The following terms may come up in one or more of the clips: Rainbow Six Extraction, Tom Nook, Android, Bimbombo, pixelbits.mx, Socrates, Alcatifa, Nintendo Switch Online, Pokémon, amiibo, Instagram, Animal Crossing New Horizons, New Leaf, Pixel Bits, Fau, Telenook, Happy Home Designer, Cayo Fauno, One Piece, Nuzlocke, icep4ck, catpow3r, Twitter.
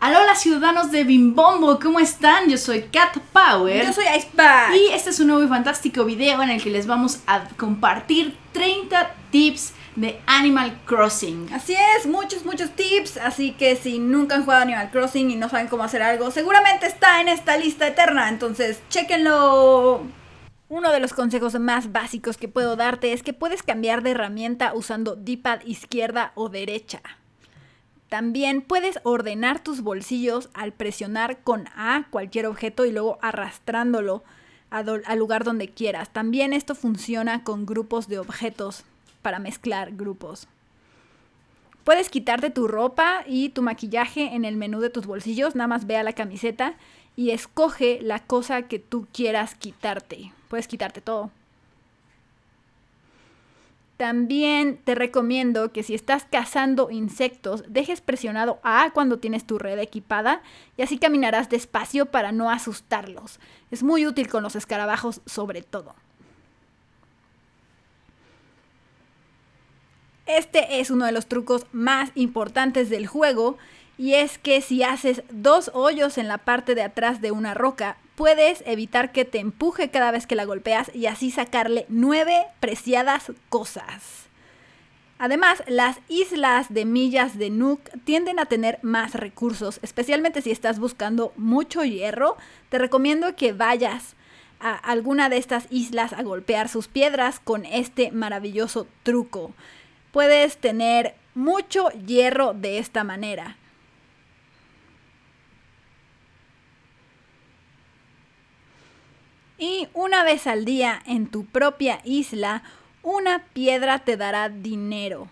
Hola ciudadanos de Bimbombo, ¿cómo están? Yo soy catpow3r. Yo soy icep4ck. Y este es un nuevo y fantástico video en el que les vamos a compartir 30 tips de Animal Crossing. Así es, muchos tips. Así que si nunca han jugado Animal Crossing y no saben cómo hacer algo, seguramente está en esta lista eterna, entonces chéquenlo. Uno de los consejos más básicos que puedo darte es que puedes cambiar de herramienta usando D-pad izquierda o derecha. También puedes ordenar tus bolsillos al presionar con A cualquier objeto y luego arrastrándolo al lugar donde quieras. También esto funciona con grupos de objetos para mezclar grupos. Puedes quitarte tu ropa y tu maquillaje en el menú de tus bolsillos. Nada más ve a la camiseta y escoge la cosa que tú quieras quitarte. Puedes quitarte todo. También te recomiendo que si estás cazando insectos, dejes presionado A cuando tienes tu red equipada y así caminarás despacio para no asustarlos. Es muy útil con los escarabajos sobre todo. Este es uno de los trucos más importantes del juego y es que si haces dos hoyos en la parte de atrás de una roca, puedes evitar que te empuje cada vez que la golpeas y así sacarle 9 preciadas cosas. Además, las islas de millas de Nook tienden a tener más recursos, especialmente si estás buscando mucho hierro. Te recomiendo que vayas a alguna de estas islas a golpear sus piedras con este maravilloso truco. Puedes tener mucho hierro de esta manera. Y una vez al día en tu propia isla, una piedra te dará dinero.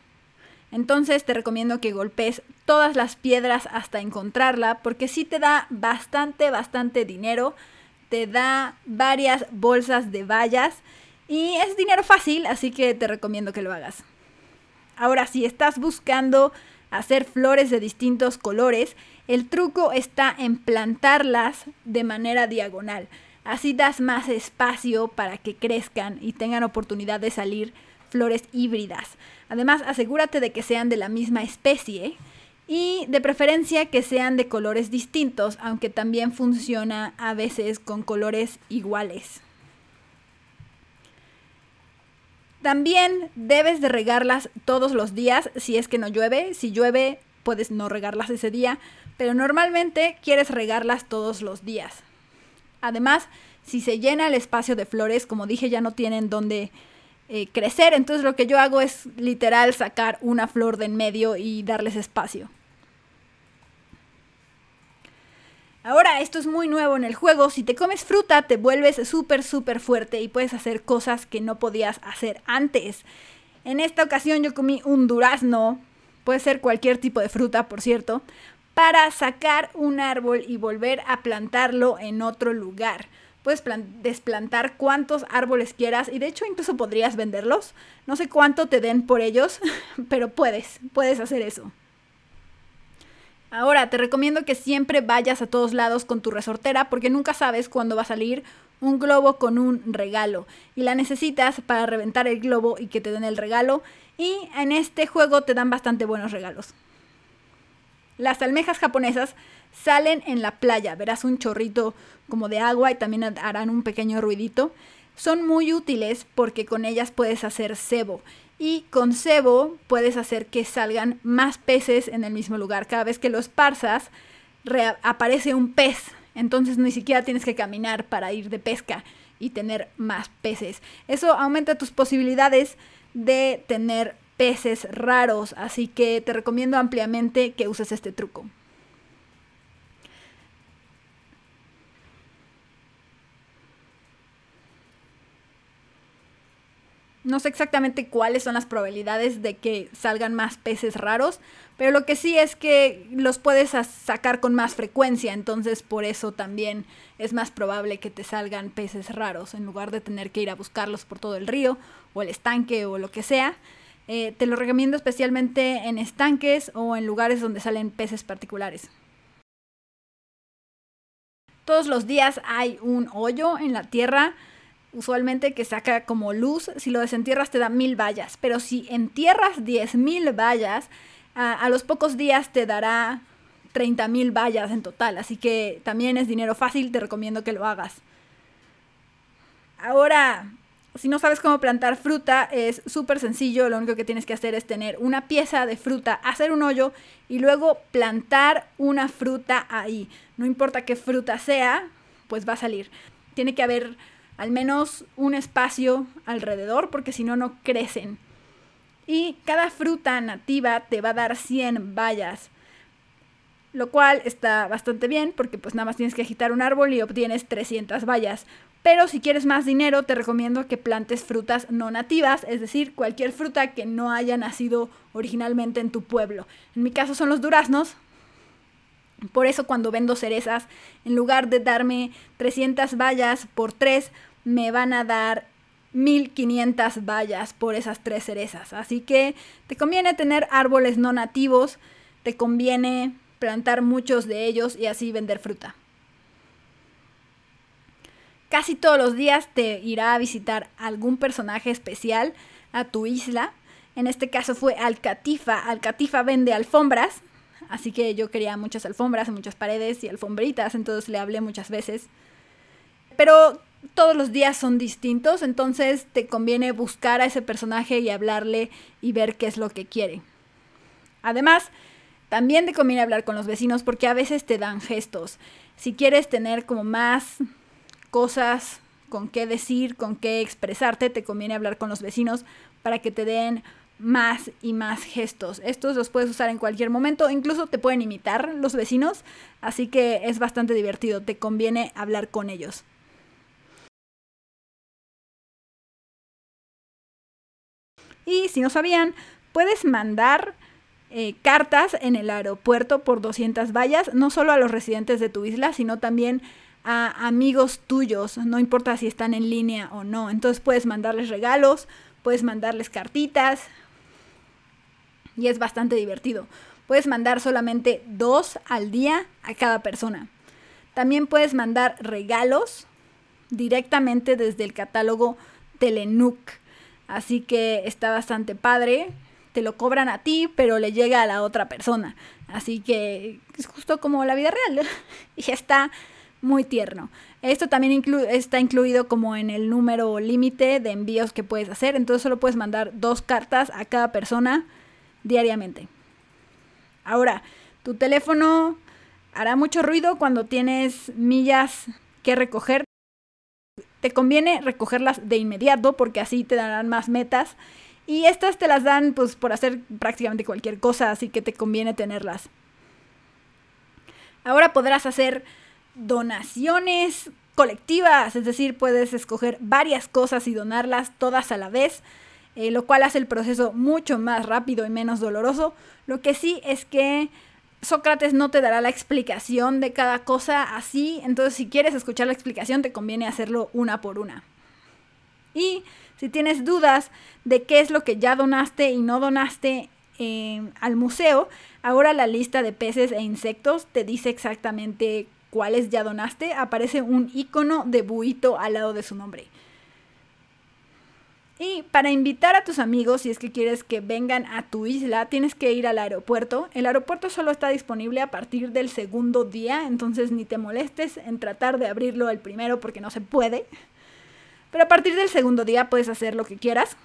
Entonces te recomiendo que golpees todas las piedras hasta encontrarla, porque sí te da bastante dinero. Te da varias bolsas de bayas y es dinero fácil, así que te recomiendo que lo hagas. Ahora, si estás buscando hacer flores de distintos colores, el truco está en plantarlas de manera diagonal. Así das más espacio para que crezcan y tengan oportunidad de salir flores híbridas. Además, asegúrate de que sean de la misma especie y de preferencia que sean de colores distintos, aunque también funciona a veces con colores iguales. También debes de regarlas todos los días si es que no llueve. Si llueve, puedes no regarlas ese día, pero normalmente quieres regarlas todos los días. Además, si se llena el espacio de flores, como dije, ya no tienen dónde crecer. Entonces lo que yo hago es literal sacar una flor de en medio y darles espacio. Ahora, esto es muy nuevo en el juego. Si te comes fruta, te vuelves súper fuerte y puedes hacer cosas que no podías hacer antes. En esta ocasión yo comí un durazno, puede ser cualquier tipo de fruta, por cierto, para sacar un árbol y volver a plantarlo en otro lugar. Puedes desplantar cuantos árboles quieras y de hecho incluso podrías venderlos. No sé cuánto te den por ellos, pero puedes hacer eso. Ahora, te recomiendo que siempre vayas a todos lados con tu resortera porque nunca sabes cuándo va a salir un globo con un regalo. Y la necesitas para reventar el globo y que te den el regalo. Y en este juego te dan bastante buenos regalos. Las almejas japonesas salen en la playa. Verás un chorrito como de agua y también harán un pequeño ruidito. Son muy útiles porque con ellas puedes hacer cebo. Y con cebo puedes hacer que salgan más peces en el mismo lugar. Cada vez que lo esparzas, aparece un pez. Entonces ni siquiera tienes que caminar para ir de pesca y tener más peces. Eso aumenta tus posibilidades de tener peces raros. Así que te recomiendo ampliamente que uses este truco. No sé exactamente cuáles son las probabilidades de que salgan más peces raros, pero lo que sí es que los puedes sacar con más frecuencia, entonces por eso también es más probable que te salgan peces raros, en lugar de tener que ir a buscarlos por todo el río, o el estanque, o lo que sea. Te lo recomiendo especialmente en estanques o en lugares donde salen peces particulares. Todos los días hay un hoyo en la tierra, usualmente que saca como luz. Si lo desentierras te da 1000 bayas, pero si entierras 10,000 bayas, a los pocos días te dará 30.000 bayas en total, así que también es dinero fácil, te recomiendo que lo hagas. Ahora, si no sabes cómo plantar fruta, es súper sencillo, lo único que tienes que hacer es tener una pieza de fruta, hacer un hoyo y luego plantar una fruta ahí. No importa qué fruta sea, pues va a salir. Tiene que haber al menos un espacio alrededor porque si no, no crecen. Y cada fruta nativa te va a dar 100 bayas, lo cual está bastante bien porque pues nada más tienes que agitar un árbol y obtienes 300 bayas. Pero si quieres más dinero, te recomiendo que plantes frutas no nativas, es decir, cualquier fruta que no haya nacido originalmente en tu pueblo. En mi caso son los duraznos, por eso cuando vendo cerezas, en lugar de darme 300 bayas por 3, me van a dar 1500 bayas por esas 3 cerezas. Así que te conviene tener árboles no nativos, te conviene plantar muchos de ellos y así vender fruta. Casi todos los días te irá a visitar algún personaje especial a tu isla. En este caso fue Alcatifa. Alcatifa vende alfombras, así que yo quería muchas alfombras, muchas paredes y alfombritas, entonces le hablé muchas veces. Pero todos los días son distintos, entonces te conviene buscar a ese personaje y hablarle y ver qué es lo que quiere. Además, también te conviene hablar con los vecinos porque a veces te dan gestos. Si quieres tener como más cosas con qué decir, con qué expresarte, te conviene hablar con los vecinos para que te den más y más gestos. Estos los puedes usar en cualquier momento, incluso te pueden imitar los vecinos, así que es bastante divertido, te conviene hablar con ellos. Y si no sabían, puedes mandar cartas en el aeropuerto por 200 bayas, no solo a los residentes de tu isla, sino también a amigos tuyos, no importa si están en línea o no. Entonces puedes mandarles regalos, puedes mandarles cartitas y es bastante divertido. Puedes mandar solamente 2 al día a cada persona. También puedes mandar regalos directamente desde el catálogo Telenook, así que está bastante padre. Te lo cobran a ti, pero le llega a la otra persona, así que es justo como la vida real y está muy tierno. Esto también está incluido como en el número límite de envíos que puedes hacer. Entonces solo puedes mandar 2 cartas a cada persona diariamente. Ahora, tu teléfono hará mucho ruido cuando tienes millas que recoger. Te conviene recogerlas de inmediato porque así te darán más metas. Y estas te las dan pues por hacer prácticamente cualquier cosa, así que te conviene tenerlas. Ahora podrás hacer donaciones colectivas, es decir, puedes escoger varias cosas y donarlas todas a la vez, lo cual hace el proceso mucho más rápido y menos doloroso. Lo que sí es que Sócrates no te dará la explicación de cada cosa así, entonces si quieres escuchar la explicación te conviene hacerlo una por una. Y si tienes dudas de qué es lo que ya donaste y no donaste al museo, ahora la lista de peces e insectos te dice exactamente cuáles ya donaste, aparece un icono de buhito al lado de su nombre. Y para invitar a tus amigos, si es que quieres que vengan a tu isla, tienes que ir al aeropuerto. El aeropuerto solo está disponible a partir del 2º día, entonces ni te molestes en tratar de abrirlo el primero porque no se puede. Pero a partir del 2º día puedes hacer lo que quieras.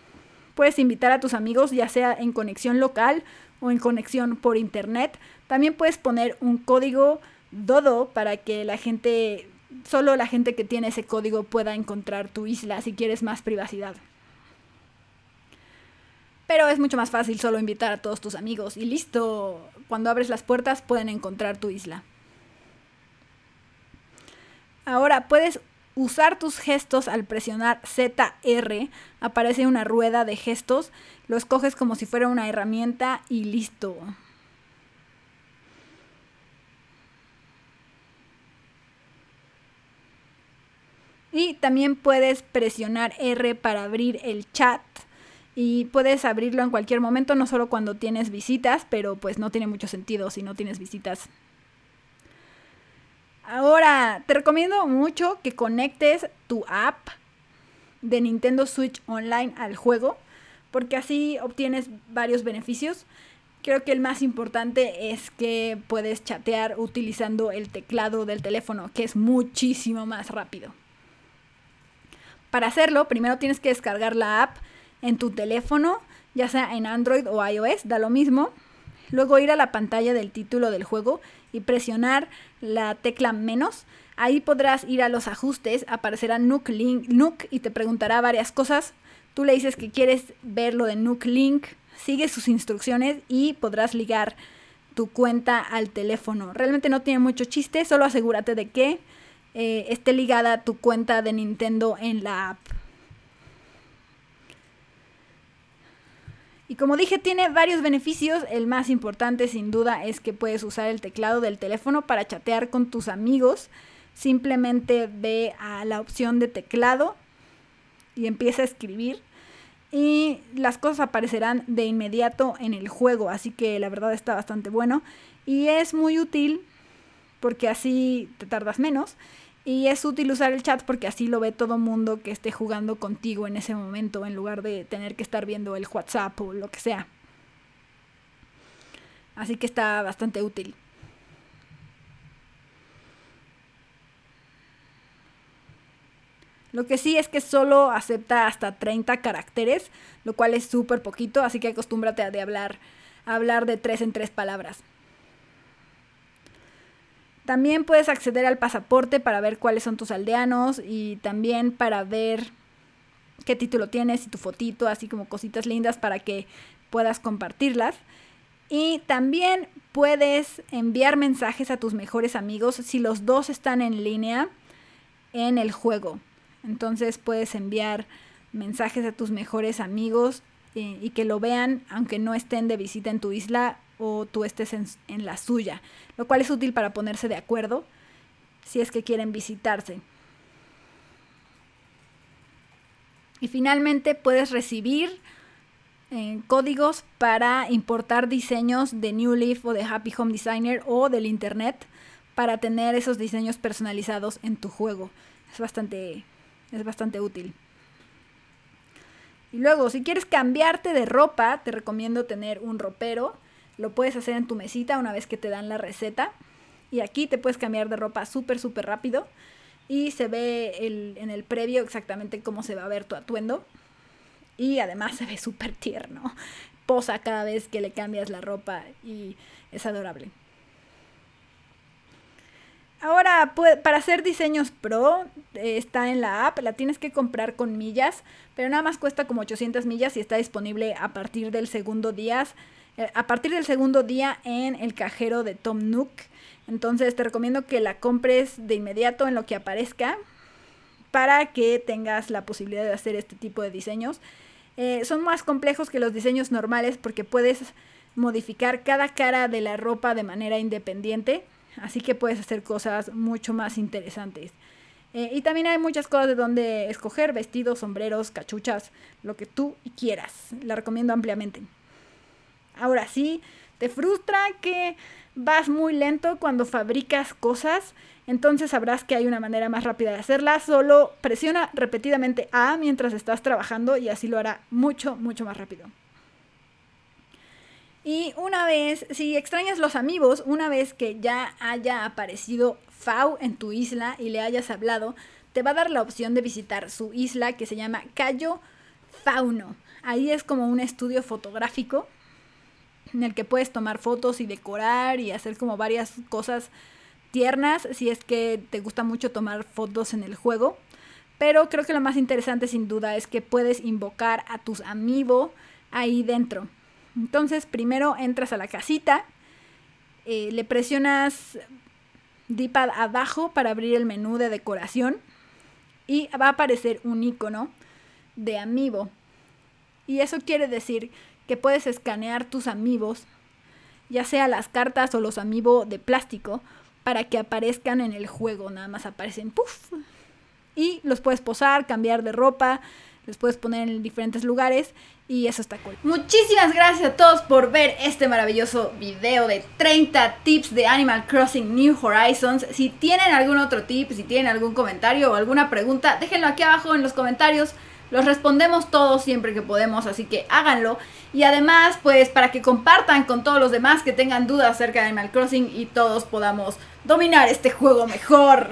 Puedes invitar a tus amigos ya sea en conexión local o en conexión por internet. También puedes poner un código Dodo para que solo la gente que tiene ese código pueda encontrar tu isla si quieres más privacidad. Pero es mucho más fácil solo invitar a todos tus amigos y listo, cuando abres las puertas pueden encontrar tu isla. Ahora puedes usar tus gestos al presionar ZR, aparece una rueda de gestos, lo escoges como si fuera una herramienta y listo. Y también puedes presionar R para abrir el chat y puedes abrirlo en cualquier momento, no solo cuando tienes visitas, pero pues no tiene mucho sentido si no tienes visitas. Ahora, te recomiendo mucho que conectes tu app de Nintendo Switch Online al juego, porque así obtienes varios beneficios. Creo que el más importante es que puedes chatear utilizando el teclado del teléfono, que es muchísimo más rápido. Para hacerlo, primero tienes que descargar la app en tu teléfono, ya sea en Android o iOS, da lo mismo. Luego ir a la pantalla del título del juego y presionar la tecla menos. Ahí podrás ir a los ajustes, aparecerá Nook Link y te preguntará varias cosas. Tú le dices que quieres ver lo de Nook Link, sigue sus instrucciones y podrás ligar tu cuenta al teléfono. Realmente no tiene mucho chiste, solo asegúrate de que esté ligada tu cuenta de Nintendo en la app. Y como dije, tiene varios beneficios. El más importante sin duda es que puedes usar el teclado del teléfono para chatear con tus amigos. Simplemente ve a la opción de teclado y empieza a escribir. Y las cosas aparecerán de inmediato en el juego, así que la verdad está bastante bueno. Y es muy útil porque así te tardas menos. Y es útil usar el chat porque así lo ve todo mundo que esté jugando contigo en ese momento, en lugar de tener que estar viendo el WhatsApp o lo que sea. Así que está bastante útil. Lo que sí es que solo acepta hasta 30 caracteres, lo cual es súper poquito, así que acostúmbrate a hablar de 3 en 3 palabras. También puedes acceder al pasaporte para ver cuáles son tus aldeanos y también para ver qué título tienes y tu fotito, así como cositas lindas para que puedas compartirlas. Y también puedes enviar mensajes a tus mejores amigos si los dos están en línea en el juego. Entonces puedes enviar mensajes a tus mejores amigos y que lo vean aunque no estén de visita en tu isla o tú estés en la suya, lo cual es útil para ponerse de acuerdo si es que quieren visitarse. Y finalmente puedes recibir códigos para importar diseños de New Leaf o de Happy Home Designer o del internet para tener esos diseños personalizados en tu juego. Es bastante útil. Y luego, si quieres cambiarte de ropa, te recomiendo tener un ropero. Lo puedes hacer en tu mesita una vez que te dan la receta. Y aquí te puedes cambiar de ropa súper rápido. Y se ve en el previo exactamente cómo se va a ver tu atuendo. Y además se ve súper tierno. Posa cada vez que le cambias la ropa y es adorable. Ahora, para hacer diseños pro, está en la app. La tienes que comprar con millas, pero nada más cuesta como 800 millas y está disponible a partir del segundo día. En el cajero de Tom Nook. Entonces te recomiendo que la compres de inmediato en lo que aparezca para que tengas la posibilidad de hacer este tipo de diseños. Son más complejos que los diseños normales porque puedes modificar cada cara de la ropa de manera independiente, así que puedes hacer cosas mucho más interesantes. Y también hay muchas cosas de donde escoger: vestidos, sombreros, cachuchas, lo que tú quieras. La recomiendo ampliamente. Ahora sí, te frustra que vas muy lento cuando fabricas cosas, entonces sabrás que hay una manera más rápida de hacerlas. Solo presiona repetidamente A mientras estás trabajando y así lo hará mucho más rápido. Y si extrañas los amigos, una vez que ya haya aparecido Fau en tu isla y le hayas hablado, te va a dar la opción de visitar su isla, que se llama Cayo Fauno. Ahí es como un estudio fotográfico en el que puedes tomar fotos y decorar y hacer como varias cosas tiernas si es que te gusta mucho tomar fotos en el juego. Pero creo que lo más interesante sin duda es que puedes invocar a tus amiibo ahí dentro. Entonces primero entras a la casita, le presionas D-pad abajo para abrir el menú de decoración y va a aparecer un icono de amiibo. Y eso quiere decir que puedes escanear tus amiibos, ya sea las cartas o los amiibo de plástico, para que aparezcan en el juego. Nada más aparecen, ¡puff! Y los puedes posar, cambiar de ropa, los puedes poner en diferentes lugares y eso está cool. Muchísimas gracias a todos por ver este maravilloso video de 30 tips de Animal Crossing New Horizons. Si tienen algún otro tip, si tienen algún comentario o alguna pregunta, déjenlo aquí abajo en los comentarios. Los respondemos todos siempre que podemos, así que háganlo. Y además, pues para que compartan con todos los demás que tengan dudas acerca de Animal Crossing y todos podamos dominar este juego mejor.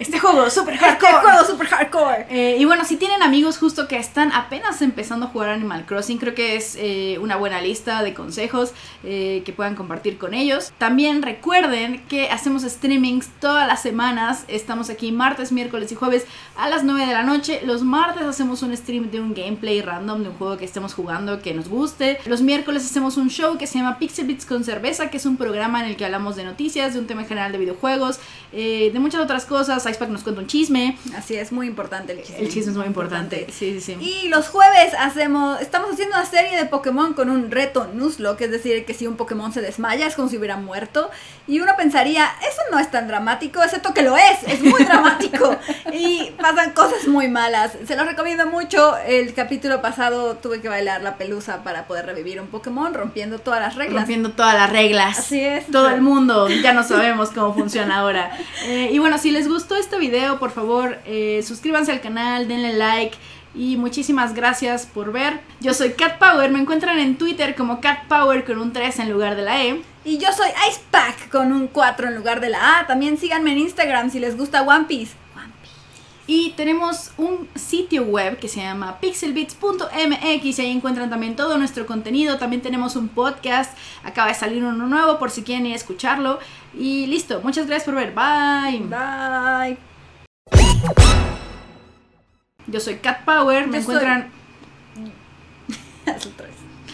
Este juego super hardcore. Y bueno, si tienen amigos justo que están apenas empezando a jugar Animal Crossing, creo que es una buena lista de consejos que puedan compartir con ellos. También recuerden que hacemos streamings todas las semanas. Estamos aquí martes, miércoles y jueves a las 9 de la noche. Los martes hacemos un stream de un gameplay random, de un juego que estemos jugando que nos guste. Los miércoles hacemos un show que se llama Pixel Bits con cerveza, que es un programa en el que hablamos de noticias, de un tema general de videojuegos, de muchas otras cosas. Icepack nos cuenta un chisme. Así es, muy importante el chisme. El chisme es muy importante. Sí, sí, sí. Y los jueves estamos haciendo una serie de Pokémon con un reto Nuzlocke, es decir, que si un Pokémon se desmaya es como si hubiera muerto. Y uno pensaría, eso no es tan dramático, excepto que lo es muy dramático. Y pasan cosas muy malas. Se los recomiendo mucho. El capítulo pasado tuve que bailar la pelusa para poder revivir un Pokémon, rompiendo todas las reglas. Así es. Todo el mundo, ya no sabemos cómo funciona ahora. Y bueno, si les gustó este video, por favor, suscríbanse al canal, denle like y muchísimas gracias por ver. Yo soy catpow3r, me encuentran en Twitter como catpow3r con un 3 en lugar de la E. Y yo soy icep4ck con un 4 en lugar de la A. También síganme en Instagram si les gusta One Piece. Y tenemos un sitio web que se llama pixelbits.mx y ahí encuentran también todo nuestro contenido. También tenemos un podcast, acaba de salir uno nuevo por si quieren ir a escucharlo. Y listo, muchas gracias por ver. Bye. Bye. Yo soy catpow3r, me encuentran...